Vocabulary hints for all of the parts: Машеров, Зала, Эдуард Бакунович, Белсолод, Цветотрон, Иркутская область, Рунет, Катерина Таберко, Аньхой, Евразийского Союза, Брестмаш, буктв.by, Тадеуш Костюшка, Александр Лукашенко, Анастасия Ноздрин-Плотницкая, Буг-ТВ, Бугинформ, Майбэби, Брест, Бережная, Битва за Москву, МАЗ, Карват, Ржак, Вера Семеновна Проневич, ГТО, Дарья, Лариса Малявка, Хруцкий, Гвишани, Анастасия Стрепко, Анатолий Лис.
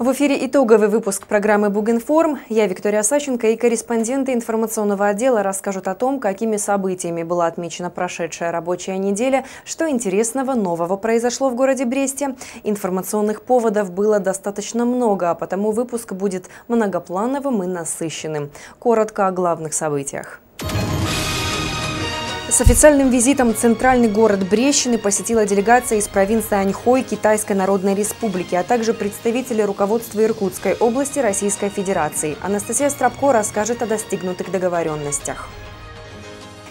В эфире итоговый выпуск программы «Бугинформ». Я, Виктория Сащенко, и корреспонденты информационного отдела расскажут о том, какими событиями была отмечена прошедшая рабочая неделя, что интересного нового произошло в городе Бресте. Информационных поводов было достаточно много, а потому выпуск будет многоплановым и насыщенным. Коротко о главных событиях. С официальным визитом центральный город Брестчины посетила делегация из провинции Аньхой Китайской Народной Республики, а также представители руководства Иркутской области Российской Федерации. Анастасия Стрепко расскажет о достигнутых договоренностях.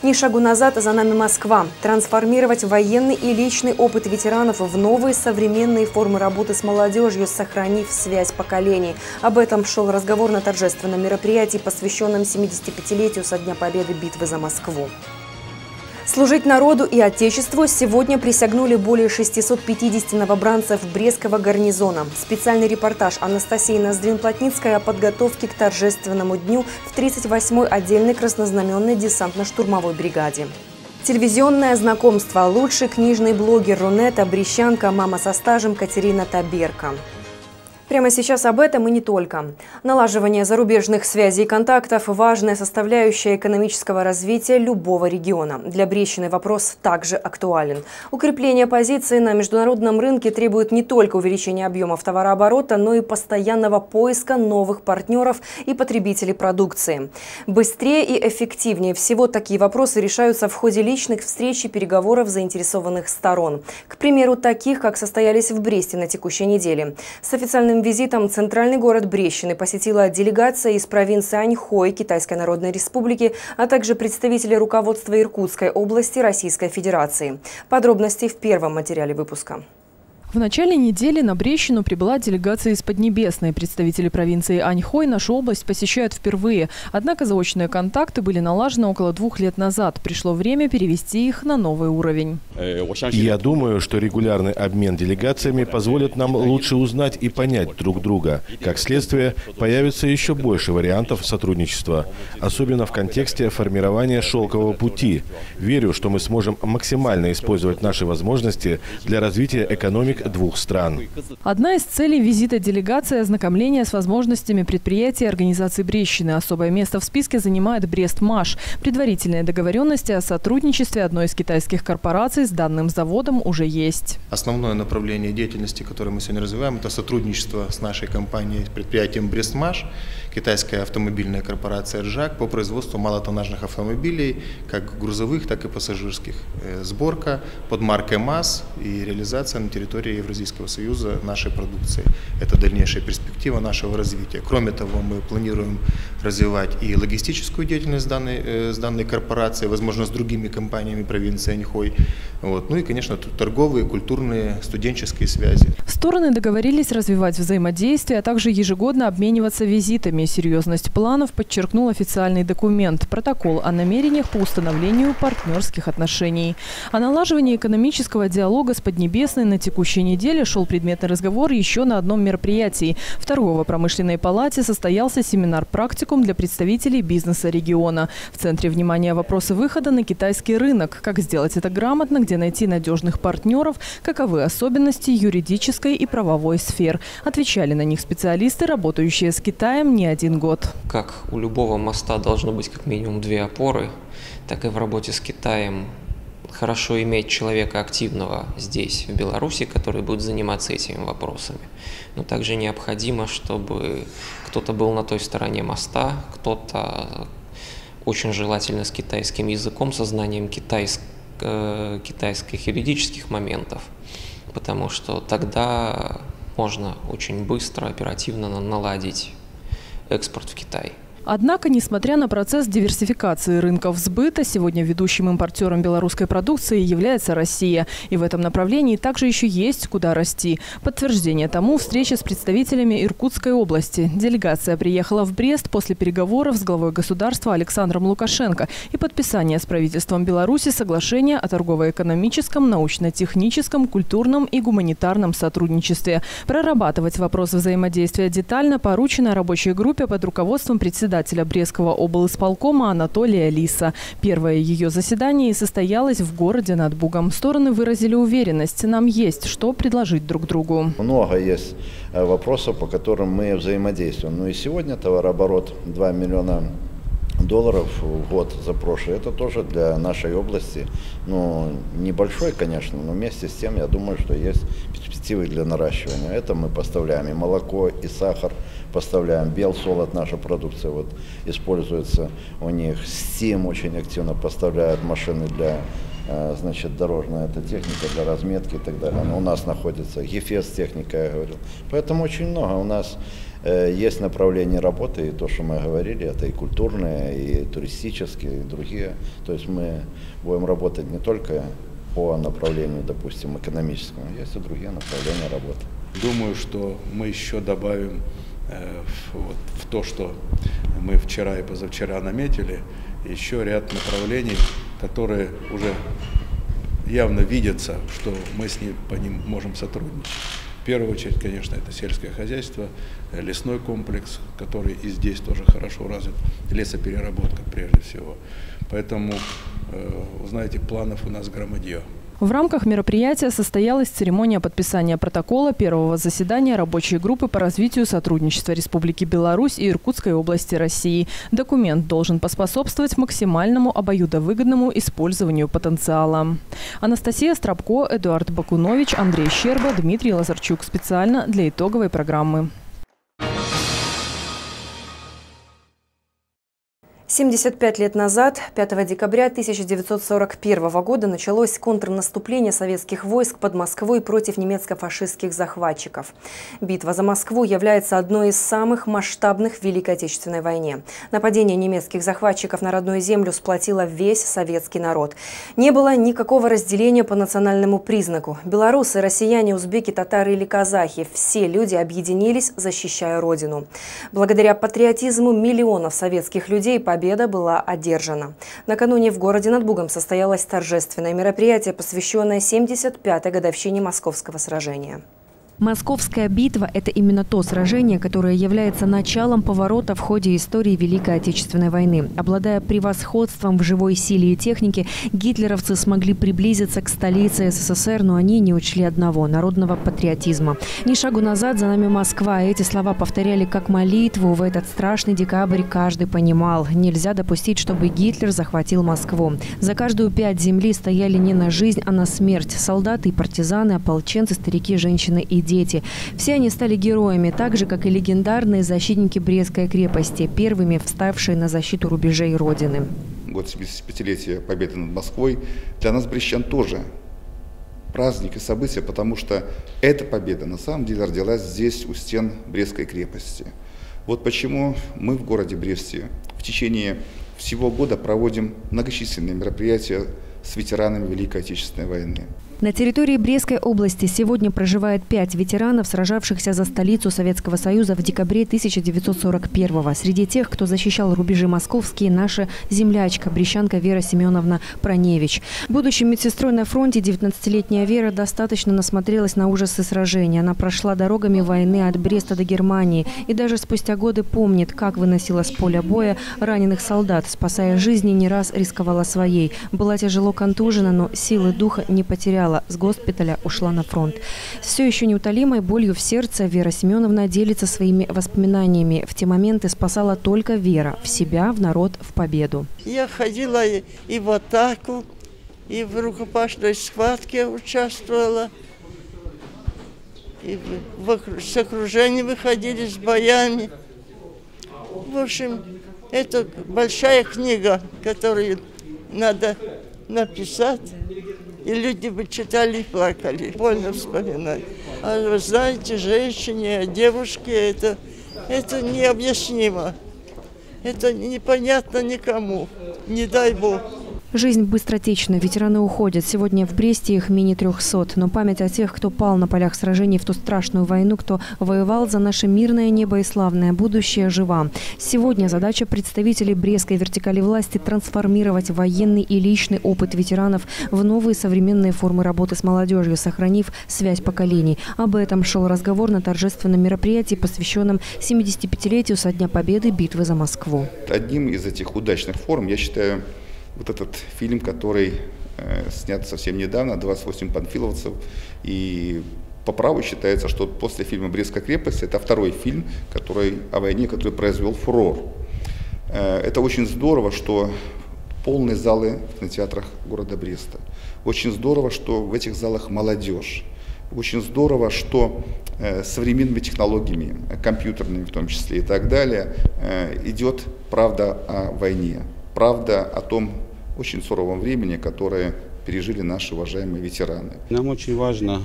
Ни шагу назад, за нами Москва. Трансформировать военный и личный опыт ветеранов в новые современные формы работы с молодежью, сохранив связь поколений. Об этом шел разговор на торжественном мероприятии, посвященном 75-летию со дня победы битвы за Москву. Служить народу и Отечеству сегодня присягнули более 650 новобранцев Брестского гарнизона. Специальный репортаж Анастасии Ноздрин-Плотницкой о подготовке к торжественному дню в 38-й отдельной краснознаменной десантно-штурмовой бригаде. Телевизионное знакомство. Лучший книжный блогер Рунета, брещанка, мама со стажем Катерина Таберко. Прямо сейчас об этом и не только. Налаживание зарубежных связей и контактов – важная составляющая экономического развития любого региона. Для Брестчины вопрос также актуален. Укрепление позиции на международном рынке требует не только увеличения объемов товарооборота, но и постоянного поиска новых партнеров и потребителей продукции. Быстрее и эффективнее всего такие вопросы решаются в ходе личных встреч и переговоров заинтересованных сторон. К примеру, таких, как состоялись в Бресте на текущей неделе. С официальным визитом центральный город Брестчины посетила делегация из провинции Аньхой Китайской Народной Республики, а также представители руководства Иркутской области Российской Федерации. Подробности в первом материале выпуска. В начале недели на Брестчину прибыла делегация из Поднебесной. Представители провинции Аньхой нашу область посещают впервые. Однако заочные контакты были налажены около 2 лет назад. Пришло время перевести их на новый уровень. Я думаю, что регулярный обмен делегациями позволит нам лучше узнать и понять друг друга. Как следствие, появится еще больше вариантов сотрудничества. Особенно в контексте формирования шелкового пути. Верю, что мы сможем максимально использовать наши возможности для развития экономики двух стран. Одна из целей визита делегации – ознакомление с возможностями предприятий и организаций Брестчины. Особое место в списке занимает Брестмаш. Предварительные договоренности о сотрудничестве одной из китайских корпораций с данным заводом уже есть. Основное направление деятельности, которое мы сегодня развиваем, это сотрудничество с нашей компанией, с предприятием Брестмаш, китайская автомобильная корпорация «Ржак» по производству малотоннажных автомобилей, как грузовых, так и пассажирских. Сборка под маркой МАЗ и реализация на территории Евразийского Союза нашей продукции. Это дальнейшая перспектива нашего развития. Кроме того, мы планируем развивать и логистическую деятельность с данной корпорации, возможно, с другими компаниями провинции Аньхой. Ну и, конечно, торговые, культурные, студенческие связи. Стороны договорились развивать взаимодействие, а также ежегодно обмениваться визитами. Серьезность планов подчеркнул официальный документ – протокол о намерениях по установлению партнерских отношений. О налаживании экономического диалога с Поднебесной на текущей неделе шел предметный разговор еще на одном мероприятии. В торгово-промышленной палате состоялся семинар-практикум для представителей бизнеса региона. В центре внимания вопросы выхода на китайский рынок. Как сделать это грамотно, где найти надежных партнеров, каковы особенности юридической и правовой сфер. Отвечали на них специалисты, работающие с Китаем не 1 год. Как у любого моста должно быть как минимум 2 опоры, так и в работе с Китаем хорошо иметь человека активного здесь, в Беларуси, который будет заниматься этими вопросами. Но также необходимо, чтобы кто-то был на той стороне моста, кто-то очень желательно с китайским языком, со знанием китайских юридических моментов, потому что тогда можно очень быстро, оперативно наладить экспорт в Китай. Однако, несмотря на процесс диверсификации рынков сбыта, сегодня ведущим импортером белорусской продукции является Россия. И в этом направлении также еще есть куда расти. Подтверждение тому – встреча с представителями Иркутской области. Делегация приехала в Брест после переговоров с главой государства Александром Лукашенко и подписания с правительством Беларуси соглашения о торгово-экономическом, научно-техническом, культурном и гуманитарном сотрудничестве. Прорабатывать вопрос взаимодействия детально поручено рабочей группе под руководством председателя председателя Брестского облисполкома Анатолия Лиса. Первое ее заседание состоялось в городе над Бугом. Стороны выразили уверенность, нам есть что предложить друг другу. Много есть вопросов, по которым мы взаимодействуем. Ну и сегодня товарооборот 2 миллиона долларов в год за прошлый. Это тоже для нашей области, ну, небольшой, конечно, но вместе с тем, я думаю, что есть перспективы для наращивания. Это мы поставляем и молоко, и сахар поставляем, белсолод, наша продукция вот используется у них, СТИМ очень активно поставляют машины для, значит, дорожная эта техника для разметки и так далее. Она у нас находится, Ефес-техника, я говорил. Поэтому очень много у нас есть направление работы, и то, что мы говорили, это и культурные, и туристические, и другие. То есть мы будем работать не только по направлению, допустим, экономическому, есть и другие направления работы. Думаю, что мы еще добавим в то, что мы вчера и позавчера наметили, еще ряд направлений, которые уже явно видятся, что мы с ним по ним можем сотрудничать. В первую очередь, конечно, это сельское хозяйство, лесной комплекс, который и здесь тоже хорошо развит, лесопереработка прежде всего. Поэтому, знаете, планов у нас громадье. В рамках мероприятия состоялась церемония подписания протокола первого заседания рабочей группы по развитию сотрудничества Республики Беларусь и Иркутской области России. Документ должен поспособствовать максимальному обоюдовыгодному использованию потенциала. Анастасия Стрепко, Эдуард Бакунович, Андрей Щерба, Дмитрий Лазарчук. Специально для итоговой программы. 75 лет назад, 5 декабря 1941 года, началось контрнаступление советских войск под Москвой против немецко-фашистских захватчиков. Битва за Москву является одной из самых масштабных в Великой Отечественной войне. Нападение немецких захватчиков на родную землю сплотило весь советский народ. Не было никакого разделения по национальному признаку. Белорусы, россияне, узбеки, татары или казахи – все люди объединились, защищая родину. Благодаря патриотизму миллионов советских людей победа была одержана. Накануне в городе над Бугом состоялось торжественное мероприятие, посвященное 75-й годовщине Московского сражения. Московская битва – это именно то сражение, которое является началом поворота в ходе истории Великой Отечественной войны. Обладая превосходством в живой силе и технике, гитлеровцы смогли приблизиться к столице СССР, но они не учли одного – народного патриотизма. «Ни шагу назад, за нами Москва». Эти слова повторяли как молитву. В этот страшный декабрь каждый понимал – нельзя допустить, чтобы Гитлер захватил Москву. За каждую пять земли стояли не на жизнь, а на смерть. Солдаты и партизаны, ополченцы, старики, женщины и дети. Все они стали героями, так же, как и легендарные защитники Брестской крепости, первыми вставшие на защиту рубежей Родины. Год 75-летия победы над Москвой для нас, брестчан, тоже праздник и событие, потому что эта победа на самом деле родилась здесь, у стен Брестской крепости. Вот почему мы в городе Бресте в течение всего года проводим многочисленные мероприятия с ветеранами Великой Отечественной войны. На территории Брестской области сегодня проживает 5 ветеранов, сражавшихся за столицу Советского Союза в декабре 1941-го. Среди тех, кто защищал рубежи московские, наша землячка, брестчанка Вера Семеновна Проневич. Будучи медсестрой на фронте, 19-летняя Вера достаточно насмотрелась на ужасы сражения. Она прошла дорогами войны от Бреста до Германии и даже спустя годы помнит, как выносила с поля боя раненых солдат, спасая жизни, не раз рисковала своей. Была тяжело контужена, но силы духа не потеряла. С госпиталя ушла на фронт. Все еще неутолимой болью в сердце Вера Семеновна делится своими воспоминаниями. В те моменты спасала только вера в себя, в народ, в победу. Я ходила и в атаку, и в рукопашной схватке участвовала, и с окружения выходили с боями. В общем, это большая книга, которую надо написать. И люди бы читали и плакали. Больно вспоминать. А вы знаете, женщине, девушке это необъяснимо. Это непонятно никому. Не дай бог. Жизнь быстротечна, ветераны уходят. Сегодня в Бресте их менее 300. Но память о тех, кто пал на полях сражений в ту страшную войну, кто воевал за наше мирное небо и славное будущее, жива. Сегодня задача представителей брестской вертикали власти – трансформировать военный и личный опыт ветеранов в новые современные формы работы с молодежью, сохранив связь поколений. Об этом шел разговор на торжественном мероприятии, посвященном 75-летию со дня победы битвы за Москву. Одним из этих удачных форм, я считаю, вот этот фильм, который снят совсем недавно, 28 панфиловцев, и по праву считается, что после фильма «Брестская крепость» это второй фильм, который о войне, который произвел фурор. Это очень здорово, что полные залы в кинотеатрах города Бреста. Очень здорово, что в этих залах молодежь. Очень здорово, что современными технологиями, компьютерными в том числе и так далее, идет правда о войне. Правда о том очень суровом времени, которое пережили наши уважаемые ветераны. Нам очень важно,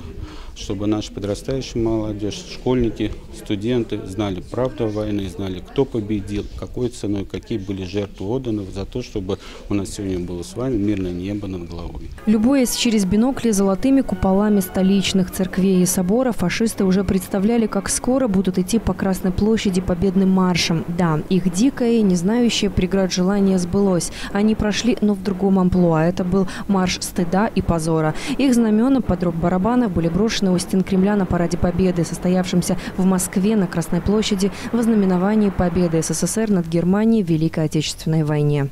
чтобы наша подрастающая молодежь, школьники, студенты знали правду войны, знали, кто победил, какой ценой, какие были жертвы отданы за то, чтобы у нас сегодня было с вами мирное небо над головой. Любуясь через бинокли золотыми куполами столичных церквей и соборов, фашисты уже представляли, как скоро будут идти по Красной площади победным маршем. Да, их дикое, не знающее преград желание сбылось. Они прошли, но в другом амплуа. Это был марш стыда и позора. Их знамена под рок барабанов были брошены у стен Кремля на параде Победы, состоявшемся в Москве на Красной площади в ознаменовании победы СССР над Германией в Великой Отечественной войне.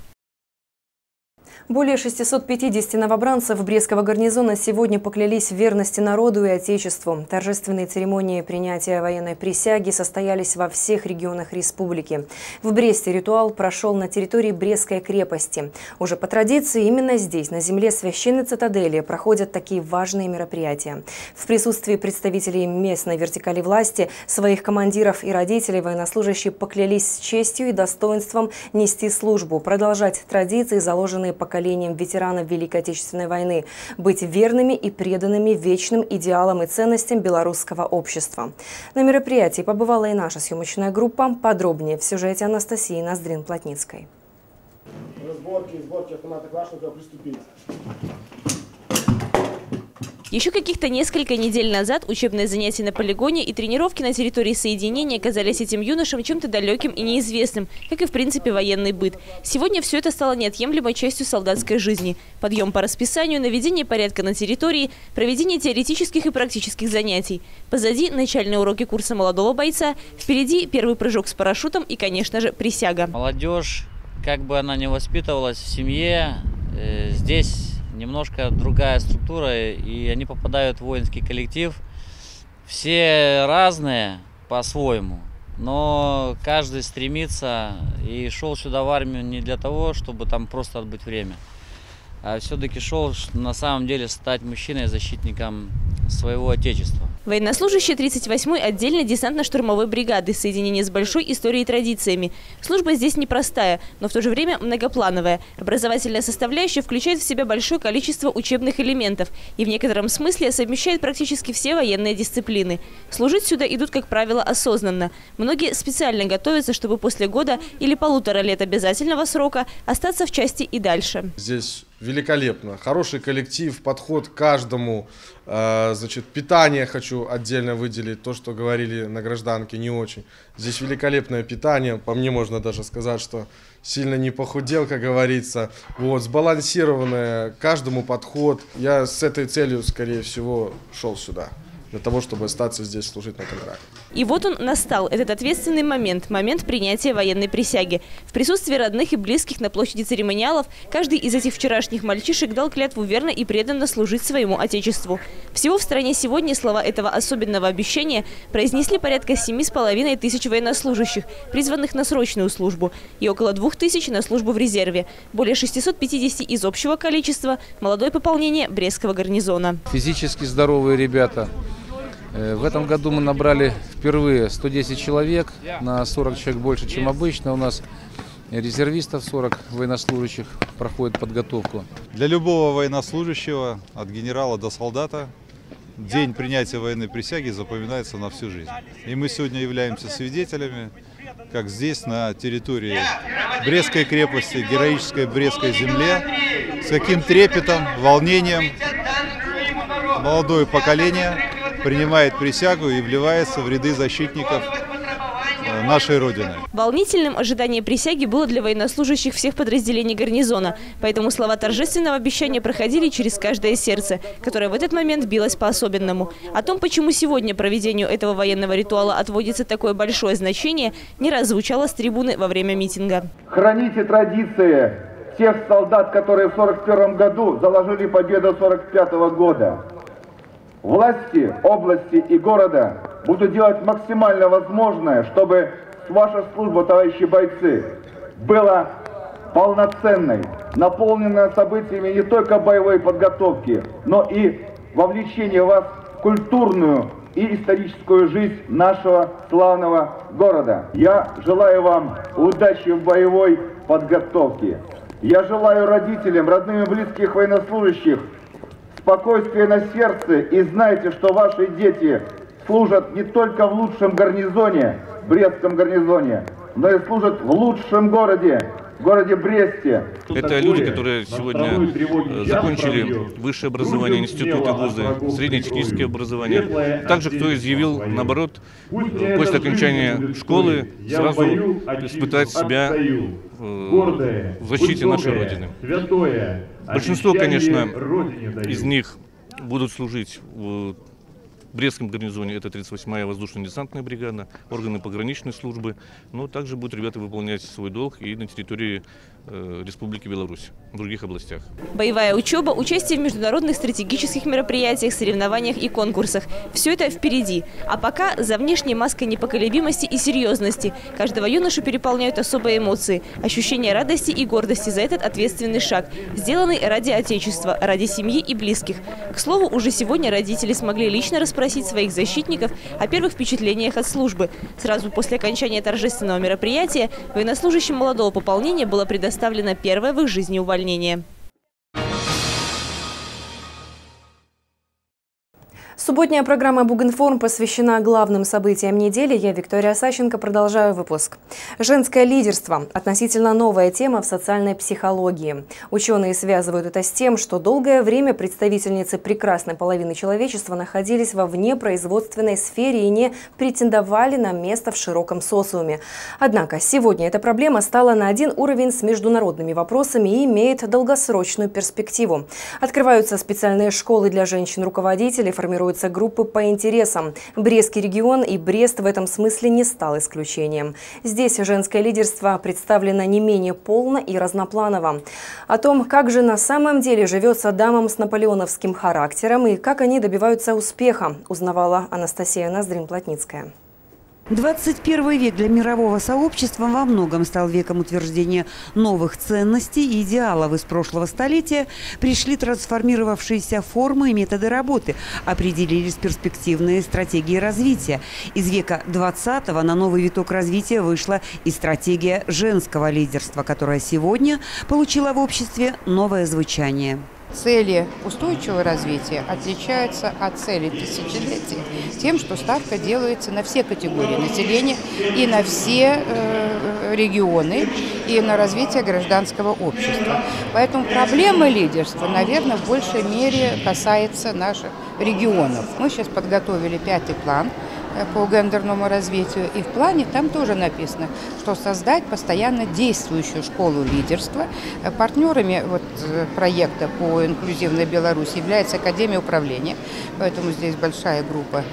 Более 650 новобранцев Брестского гарнизона сегодня поклялись в верности народу и Отечеству. Торжественные церемонии принятия военной присяги состоялись во всех регионах республики. В Бресте ритуал прошел на территории Брестской крепости. Уже по традиции именно здесь, на земле священной цитадели, проходят такие важные мероприятия. В присутствии представителей местной вертикали власти, своих командиров и родителей военнослужащие поклялись с честью и достоинством нести службу, продолжать традиции, заложенные по поколением ветеранов Великой Отечественной войны, быть верными и преданными вечным идеалам и ценностям белорусского общества. На мероприятии побывала и наша съемочная группа. Подробнее в сюжете Анастасии Ноздрин-Плотницкой. Сборки автомата Калашникова приступили. Еще каких-то несколько недель назад учебные занятия на полигоне и тренировки на территории соединения казались этим юношам чем-то далеким и неизвестным, как и, в принципе, военный быт. Сегодня все это стало неотъемлемой частью солдатской жизни. Подъем по расписанию, наведение порядка на территории, проведение теоретических и практических занятий. Позади начальные уроки курса молодого бойца, впереди первый прыжок с парашютом и, конечно же, присяга. Молодежь, как бы она ни воспитывалась в семье, здесь немножко другая структура, и они попадают в воинский коллектив. Все разные по-своему, но каждый стремится и шел сюда в армию не для того, чтобы там просто отбыть время, а все-таки шел на самом деле стать мужчиной, защитником своего отечества. Военнослужащие 38-й отдельной десантно-штурмовой бригады, соединение с большой историей и традициями. Служба здесь непростая, но в то же время многоплановая. Образовательная составляющая включает в себя большое количество учебных элементов и в некотором смысле совмещает практически все военные дисциплины. Служить сюда идут, как правило, осознанно. Многие специально готовятся, чтобы после года или полутора лет обязательного срока остаться в части и дальше. Здесь великолепно. Хороший коллектив, подход к каждому. Значит, питание хочу отдельно выделить. То, что говорили на гражданке, не очень. Здесь великолепное питание. По мне можно даже сказать, что сильно не похудел, как говорится. Вот, сбалансированное, каждому подход. Я с этой целью, скорее всего, шел сюда. Для того, чтобы остаться здесь, служить на контракте. И вот он настал, этот ответственный момент, момент принятия военной присяги. В присутствии родных и близких на площади церемониалов каждый из этих вчерашних мальчишек дал клятву верно и преданно служить своему Отечеству. Всего в стране сегодня слова этого особенного обещания произнесли порядка 7,5 тысяч военнослужащих, призванных на срочную службу, и около 2 тысяч на службу в резерве. Более 650 из общего количества – молодое пополнение Брестского гарнизона. Физически здоровые ребята. В этом году мы набрали впервые 110 человек, на 40 человек больше, чем обычно. У нас резервистов 40 военнослужащих проходит подготовку. Для любого военнослужащего, от генерала до солдата, день принятия военной присяги запоминается на всю жизнь. И мы сегодня являемся свидетелями, как здесь, на территории Брестской крепости, героической Брестской земле, с каким трепетом, волнением молодое поколение принимает присягу и вливается в ряды защитников нашей Родины. Волнительным ожидание присяги было для военнослужащих всех подразделений гарнизона. Поэтому слова торжественного обещания проходили через каждое сердце, которое в этот момент билось по-особенному. О том, почему сегодня проведению этого военного ритуала отводится такое большое значение, не раз звучало с трибуны во время митинга. Храните традиции тех солдат, которые в 1941 году заложили победу 1945 года. Власти области и города буду делать максимально возможное, чтобы ваша служба, товарищи бойцы, была полноценной, наполненная событиями не только боевой подготовки, но и вовлечение вас в культурную и историческую жизнь нашего славного города. Я желаю вам удачи в боевой подготовке. Я желаю родителям, родным и близких военнослужащих спокойствия на сердце и знайте, что ваши дети служат не только в лучшем гарнизоне, Брестском гарнизоне, но и служат в лучшем городе, городе Бресте. Это люди, которые сегодня закончили высшее образование, институты, вузы, среднетехническое образование. Также, кто изъявил, наоборот, после окончания школы, сразу испытать себя в защите нашей Родины. Большинство, конечно, из них будут служить в Брестском гарнизоне, это 38-я воздушно-десантная бригада, органы пограничной службы, но также будут ребята выполнять свой долг и на территории Республики Беларусь, в других областях. Боевая учеба, участие в международных стратегических мероприятиях, соревнованиях и конкурсах – все это впереди. А пока за внешней маской непоколебимости и серьезности каждого юношу переполняют особые эмоции, ощущение радости и гордости за этот ответственный шаг, сделанный ради Отечества, ради семьи и близких. К слову, уже сегодня родители смогли лично расспросить своих защитников о первых впечатлениях от службы. Сразу после окончания торжественного мероприятия военнослужащим молодого пополнения было предоставлено первое в их жизни увольнение. Субботняя программа «Бугинформ» посвящена главным событиям недели. Я, Виктория Сащенко, продолжаю выпуск. Женское лидерство – относительно новая тема в социальной психологии. Ученые связывают это с тем, что долгое время представительницы прекрасной половины человечества находились во внепроизводственной сфере и не претендовали на место в широком социуме. Однако сегодня эта проблема стала на один уровень с международными вопросами и имеет долгосрочную перспективу. Открываются специальные школы для женщин-руководителей, формируют группы по интересам. Брестский регион и Брест в этом смысле не стал исключением. Здесь женское лидерство представлено не менее полно и разнопланово. О том, как же на самом деле живется дамам с наполеоновским характером и как они добиваются успеха, узнавала Анастасия Ноздрин-Плотницкая. 21 век для мирового сообщества во многом стал веком утверждения новых ценностей и идеалов из прошлого столетия. Пришли трансформировавшиеся формы и методы работы, определились перспективные стратегии развития. Из века 20-го на новый виток развития вышла и стратегия женского лидерства, которая сегодня получила в обществе новое звучание. Цели устойчивого развития отличаются от целей тысячелетия тем, что ставка делается на все категории населения и на все регионы, и на развитие гражданского общества. Поэтому проблема лидерства, наверное, в большей мере касается наших регионов. Мы сейчас подготовили 5-й план по гендерному развитию. И в плане там тоже написано, что создать постоянно действующую школу лидерства. Партнерами вот проекта по инклюзивной Беларуси является Академия управления. Поэтому здесь большая группа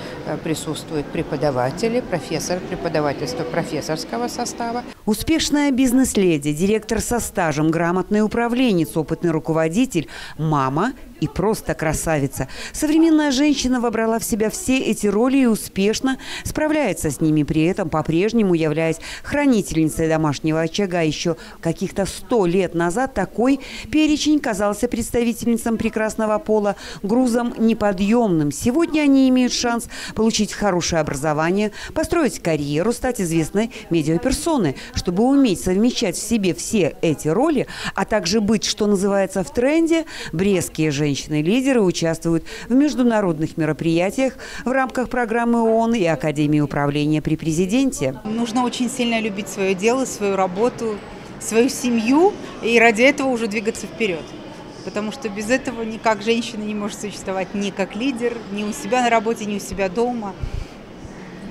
присутствует преподаватели, профессор, преподавательство профессорского состава. Успешная бизнес-леди, директор со стажем, грамотный управленец, опытный руководитель, мама – и просто красавица. Современная женщина вобрала в себя все эти роли и успешно справляется с ними, при этом по-прежнему являясь хранительницей домашнего очага. Еще каких-то 100 лет назад такой перечень казался представительницам прекрасного пола грузом неподъемным. Сегодня они имеют шанс получить хорошее образование, построить карьеру, стать известной медиаперсоной. Чтобы уметь совмещать в себе все эти роли, а также быть, что называется, в тренде, брестские женщины женщины-лидеры участвуют в международных мероприятиях в рамках программы ООН и Академии управления при президенте. Нужно очень сильно любить свое дело, свою работу, свою семью и ради этого уже двигаться вперед. потому что без этого никак женщина не может существовать ни как лидер, ни у себя на работе, ни у себя дома.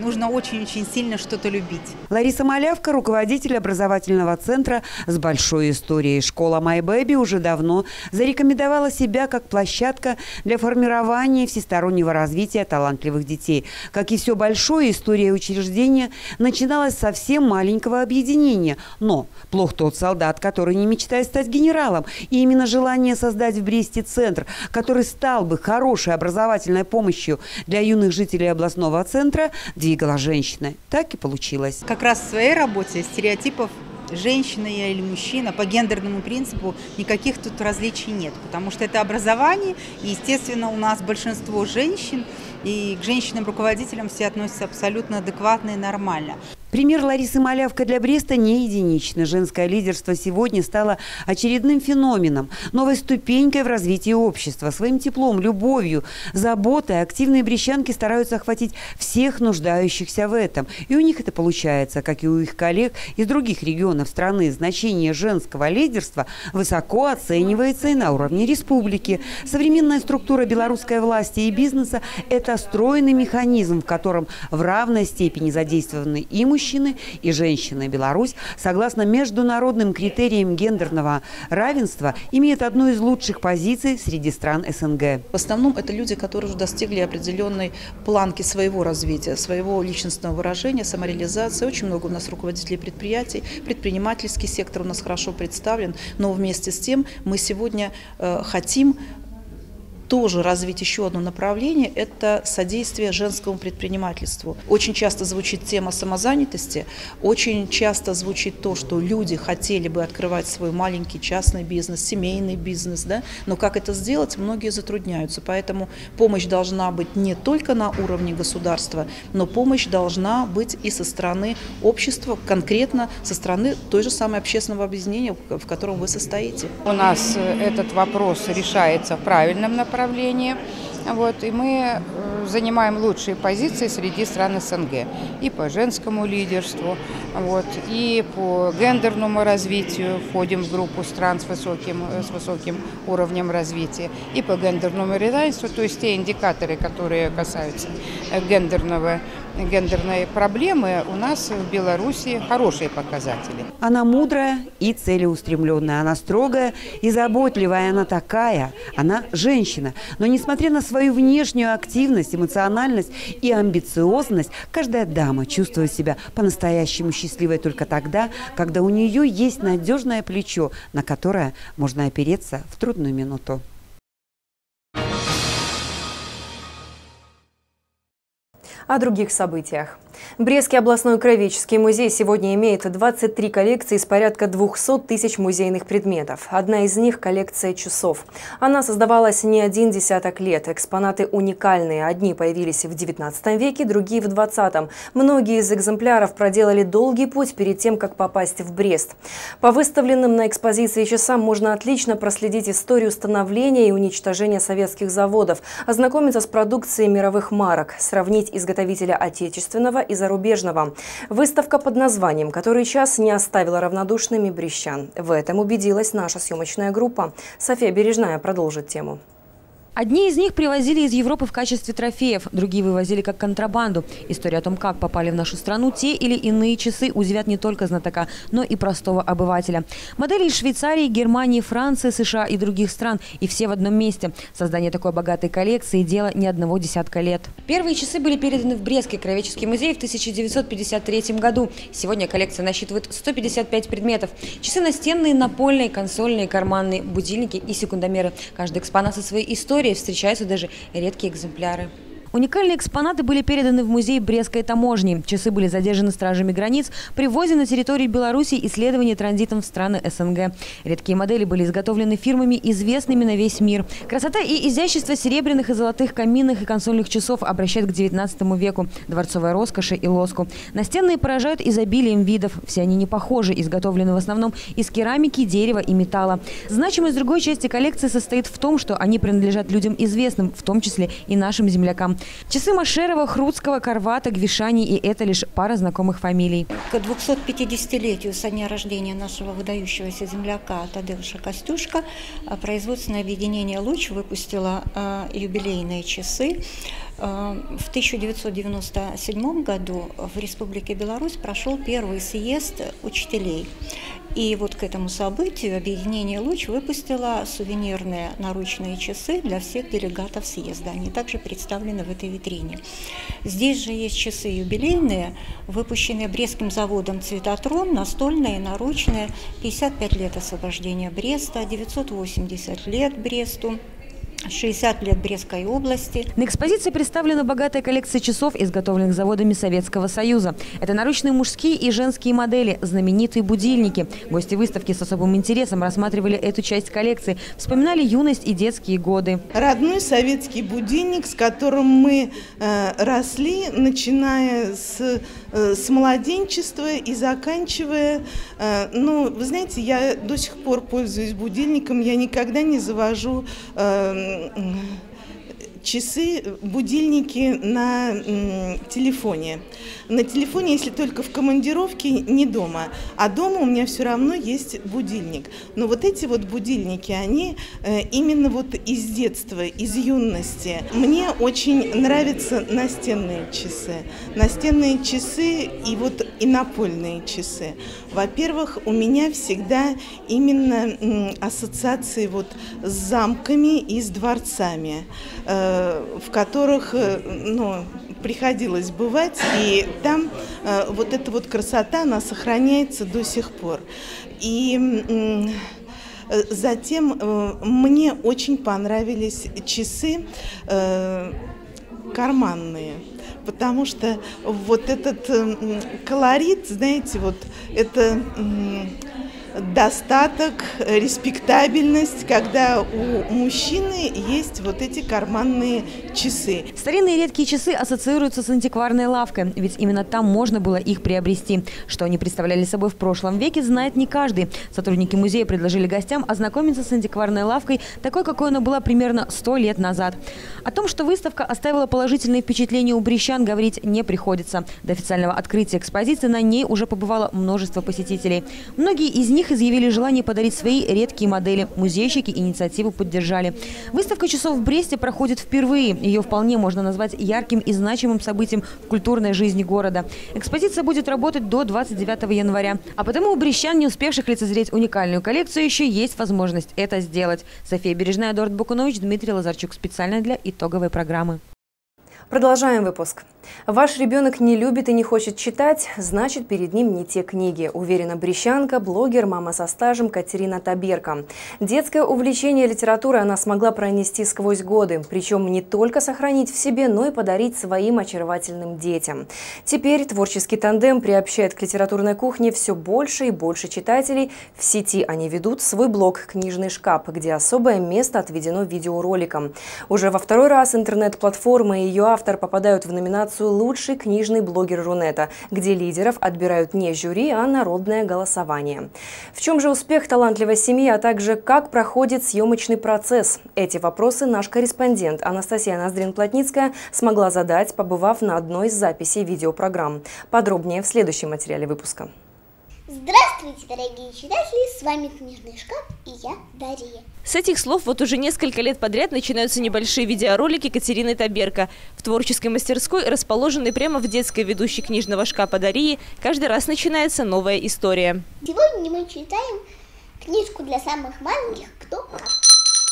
Нужно очень-очень сильно что-то любить. Лариса Малявка – руководитель образовательного центра с большой историей. Школа «Майбэби» уже давно зарекомендовала себя как площадка для формирования всестороннего развития талантливых детей. Как и все большое, история учреждения начиналась с совсем маленького объединения. Но плох тот солдат, который не мечтает стать генералом. И именно желание создать в Бресте центр, который стал бы хорошей образовательной помощью для юных жителей областного центра – двигала женщина. Так и получилось. Как раз в своей работе стереотипов женщина или мужчина по гендерному принципу никаких тут различий нет, потому что это образование, и, естественно, у нас большинство женщин, и к женщинам-руководителям все относятся абсолютно адекватно и нормально. Пример Ларисы Малявка для Бреста не единичный. Женское лидерство сегодня стало очередным феноменом, новой ступенькой в развитии общества. Своим теплом, любовью, заботой активные брестчанки стараются охватить всех нуждающихся в этом. И у них это получается, как и у их коллег из других регионов страны. Значение женского лидерства высоко оценивается и на уровне республики. Современная структура белорусской власти и бизнеса – это стройный механизм, в котором в равной степени задействованы и мужчины, и женщины. Беларусь, согласно международным критериям гендерного равенства, имеет одну из лучших позиций среди стран СНГ. В основном это люди, которые уже достигли определенной планки своего развития, своего личностного выражения, самореализации. Очень много у нас руководителей предприятий, предпринимательский сектор у нас хорошо представлен, но вместе с тем мы сегодня хотим тоже развить еще одно направление – это содействие женскому предпринимательству. Очень часто звучит тема самозанятости, очень часто звучит то, что люди хотели бы открывать свой маленький частный бизнес, семейный бизнес, да? Но как это сделать, многие затрудняются. Поэтому помощь должна быть не только на уровне государства, но помощь должна быть и со стороны общества, конкретно со стороны той же самой общественного объединения, в котором вы состоите. У нас этот вопрос решается в правильном направлении. Вот, и мы занимаем лучшие позиции среди стран СНГ и по женскому лидерству, вот, и по гендерному развитию, входим в группу стран с высоким уровнем развития, и по гендерному равенству, то есть те индикаторы, которые касаются гендерной проблемы, у нас в Беларуси хорошие показатели. Она мудрая и целеустремленная, она строгая и заботливая, она такая, она женщина. Но несмотря на свою внешнюю активность, эмоциональность и амбициозность, каждая дама чувствует себя по-настоящему счастливой только тогда, когда у нее есть надежное плечо, на которое можно опереться в трудную минуту. О других событиях. Брестский областной краеведческий музей сегодня имеет 23 коллекции из порядка 200 тысяч музейных предметов. Одна из них – коллекция часов. Она создавалась не один десяток лет. Экспонаты уникальные. Одни появились в 19 веке, другие – в 20-м. Многие из экземпляров проделали долгий путь перед тем, как попасть в Брест. По выставленным на экспозиции часам можно отлично проследить историю становления и уничтожения советских заводов, ознакомиться с продукцией мировых марок, сравнить изготовителя отечественного и зарубежного. Выставка под названием «Который час» не оставила равнодушными брестчан. В этом убедилась наша съемочная группа. Софья Бережная продолжит тему. Одни из них привозили из Европы в качестве трофеев, другие вывозили как контрабанду. История о том, как попали в нашу страну те или иные часы, удивят не только знатока, но и простого обывателя. Модели из Швейцарии, Германии, Франции, США и других стран. И все в одном месте. Создание такой богатой коллекции – дело не одного десятка лет. Первые часы были переданы в Брестский краеведческий музей в 1953 году. Сегодня коллекция насчитывает 155 предметов. Часы настенные, напольные, консольные, карманные, будильники и секундомеры. Каждый экспонат со своей историей. Встречаются даже редкие экземпляры. Уникальные экспонаты были переданы в музей Брестской таможни. Часы были задержаны стражами границ, при ввозе на территорию Беларуси и следовании транзитом в страны СНГ. Редкие модели были изготовлены фирмами, известными на весь мир. Красота и изящество серебряных и золотых каминных и консольных часов обращают к 19 веку, дворцовой роскоши и лоску. Настенные поражают изобилием видов. Все они не похожи, изготовлены в основном из керамики, дерева и металла. Значимость другой части коллекции состоит в том, что они принадлежат людям известным, в том числе и нашим землякам. Часы Машерова, Хруцкого, Карвата, Гвишани, и это лишь пара знакомых фамилий. К 250-летию со дня рождения нашего выдающегося земляка Тадеуша Костюшка производственное объединение «Луч» выпустило юбилейные часы. В 1997 году в Республике Беларусь прошел первый съезд учителей. И вот к этому событию объединение «Луч» выпустило сувенирные наручные часы для всех делегатов съезда. Они также представлены в этой витрине. Здесь же есть часы юбилейные, выпущенные Брестским заводом «Цветотрон», настольные, наручные, 55 лет освобождения Бреста, 980 лет Бресту. 60 лет Брестской области. На экспозиции представлена богатая коллекция часов, изготовленных заводами Советского Союза. Это наручные мужские и женские модели, знаменитые будильники. Гости выставки с особым интересом рассматривали эту часть коллекции, вспоминали юность и детские годы. Родной советский будильник, с которым мы росли, начиная с младенчества и заканчивая... Ну, вы знаете, я до сих пор пользуюсь будильником, я никогда не завожу... часы, будильники на телефоне. На телефоне, если только в командировке, не дома. А дома у меня все равно есть будильник. Но вот эти вот будильники, они именно вот из детства, из юности. Мне очень нравятся настенные часы. Настенные часы и вот и напольные часы. Во-первых, у меня всегда именно ассоциации вот с замками и с дворцами, в которых, ну, приходилось бывать, и там вот эта вот красота, она сохраняется до сих пор. И затем мне очень понравились часы карманные, потому что вот этот колорит, знаете, вот это... достаток, респектабельность, когда у мужчины есть вот эти карманные часы. Старинные редкие часы ассоциируются с антикварной лавкой, ведь именно там можно было их приобрести. Что они представляли собой в прошлом веке, знает не каждый. Сотрудники музея предложили гостям ознакомиться с антикварной лавкой, такой, какой она была примерно 100 лет назад. О том, что выставка оставила положительные впечатления у брестчан, говорить не приходится. До официального открытия экспозиции на ней уже побывало множество посетителей. Многие из них изъявили желание подарить свои редкие модели. Музейщики инициативу поддержали. Выставка часов в Бресте проходит впервые. Ее вполне можно назвать ярким и значимым событием в культурной жизни города. Экспозиция будет работать до 29 января. А потому у брестчан, не успевших лицезреть уникальную коллекцию, еще есть возможность это сделать. Софья Бережная, Эдуард Бакунович, Дмитрий Лазарчук. Специально для итоговой программы. Продолжаем выпуск. Ваш ребенок не любит и не хочет читать, значит, перед ним не те книги, уверена брестчанка, блогер, мама со стажем Катерина Таберко. Детское увлечение литературой она смогла пронести сквозь годы, причем не только сохранить в себе, но и подарить своим очаровательным детям. Теперь творческий тандем приобщает к литературной кухне все больше и больше читателей. В сети они ведут свой блог «Книжный шкаф», где особое место отведено видеороликам. Уже во второй раз интернет-платформа и ее автор попадают в номинацию «Лучший книжный блогер Рунета», где лидеров отбирают не жюри, а народное голосование. В чем же успех талантливой семьи, а также как проходит съемочный процесс? Эти вопросы наш корреспондент Анастасия Ноздрин-Плотницкая смогла задать, побывав на одной из записей видеопрограмм. Подробнее в следующем материале выпуска. Здравствуйте, дорогие читатели! С вами «Книжный шкаф» и я, Дарья. С этих слов вот уже несколько лет подряд начинаются небольшие видеоролики Катерины Таберко. В творческой мастерской, расположенной прямо в детской ведущей «Книжного шкафа» Дарьи, каждый раз начинается новая история. Сегодня мы читаем книжку для самых маленьких «Кто как».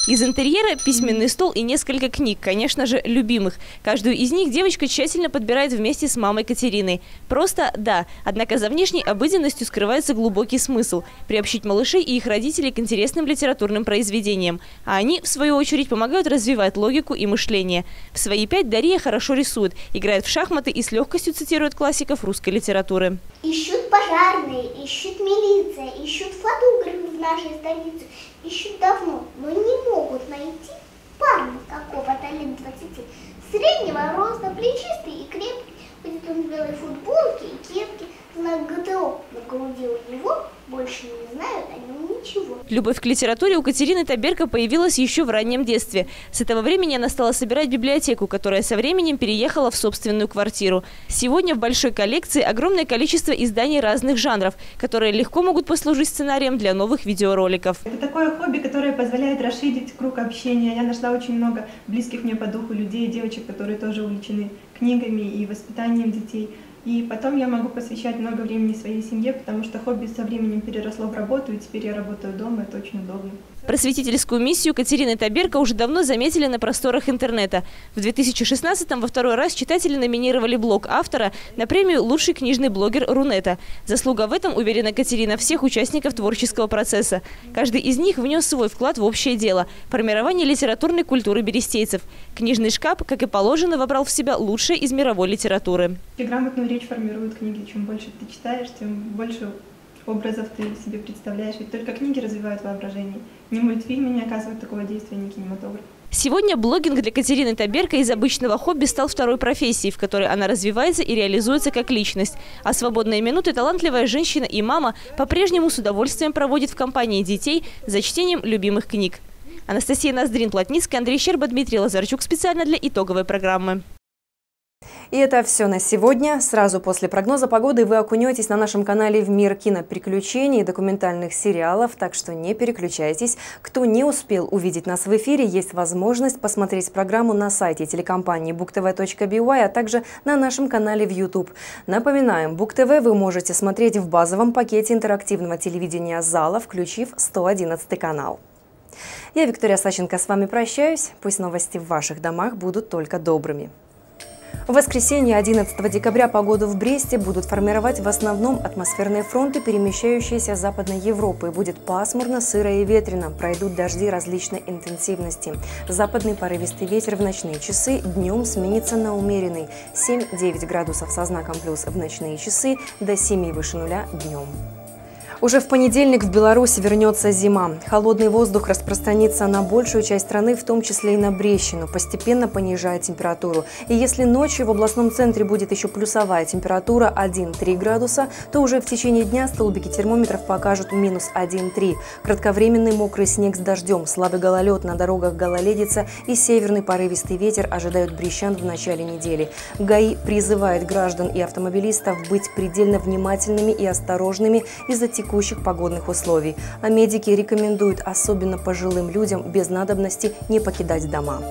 Из интерьера письменный стол и несколько книг, конечно же, любимых. Каждую из них девочка тщательно подбирает вместе с мамой Катериной. Просто «да». Однако за внешней обыденностью скрывается глубокий смысл – приобщить малышей и их родителей к интересным литературным произведениям. А они, в свою очередь, помогают развивать логику и мышление. В свои 5 Дарья хорошо рисует, играет в шахматы и с легкостью цитирует классиков русской литературы. Ищут пожарные, ищут милиция, ищут фотографы в нашей столице. Ищут давно, но не могут найти парня какого-то лет 20, среднего роста, плечистый и крепкий, ходит он в белой футболке и кепке, знак ГТО на груди у него, больше не знают о нем ничего. Любовь к литературе у Катерины Таберко появилась еще в раннем детстве. С этого времени она стала собирать библиотеку, которая со временем переехала в собственную квартиру. Сегодня в большой коллекции огромное количество изданий разных жанров, которые легко могут послужить сценарием для новых видеороликов. Это такое хобби, которое позволяет расширить круг общения. Я нашла очень много близких мне по духу людей, девочек, которые тоже увлечены книгами и воспитанием детей. И потом я могу посвящать много времени своей семье, потому что хобби со временем переросло в работу, и теперь я работаю дома, это очень удобно. Просветительскую миссию Катерины Таберко уже давно заметили на просторах интернета. В 2016-м во второй раз читатели номинировали блог автора на премию «Лучший книжный блогер Рунета». Заслуга в этом, уверена Катерина, всех участников творческого процесса. Каждый из них внес свой вклад в общее дело – формирование литературной культуры берестейцев. Книжный шкаф, как и положено, вобрал в себя лучшее из мировой литературы. Грамотную речь формируют книги. Чем больше ты читаешь, тем больше образов ты себе представляешь. Ведь только книги развивают воображение. Ни мультфильмы не оказывают такого действия, ни кинематограф. Сегодня блогинг для Катерины Таберко из обычного хобби стал второй профессией, в которой она развивается и реализуется как личность. А свободные минуты талантливая женщина и мама по-прежнему с удовольствием проводит в компании детей за чтением любимых книг. Анастасия Ноздрин-Плотницкая, Андрей Щерба, Дмитрий Лазарчук. Специально для итоговой программы. И это все на сегодня. Сразу после прогноза погоды вы окунетесь на нашем канале в мир киноприключений и документальных сериалов, так что не переключайтесь. Кто не успел увидеть нас в эфире, есть возможность посмотреть программу на сайте телекомпании буктв.by, а также на нашем канале в YouTube. Напоминаем, Буг-ТВ вы можете смотреть в базовом пакете интерактивного телевидения «Зала», включив 111 канал. Я, Виктория Сащенко, с вами прощаюсь. Пусть новости в ваших домах будут только добрыми. В воскресенье 11 декабря погоду в Бресте будут формировать в основном атмосферные фронты, перемещающиеся с Западной Европы. Будет пасмурно, сыро и ветрено. Пройдут дожди различной интенсивности. Западный порывистый ветер в ночные часы днем сменится на умеренный. 7-9 градусов со знаком плюс в ночные часы, до 7 выше нуля днем. Уже в понедельник в Беларуси вернется зима. Холодный воздух распространится на большую часть страны, в том числе и на Брещину, постепенно понижая температуру. И если ночью в областном центре будет еще плюсовая температура 1-3 градуса, то уже в течение дня столбики термометров покажут минус 1-3. Кратковременный мокрый снег с дождем, слабый гололед на дорогах, гололедица и северный порывистый ветер ожидают брещан в начале недели. ГАИ призывает граждан и автомобилистов быть предельно внимательными и осторожными из-за текущих погодных условий. А медики рекомендуют особенно пожилым людям без надобности не покидать дома.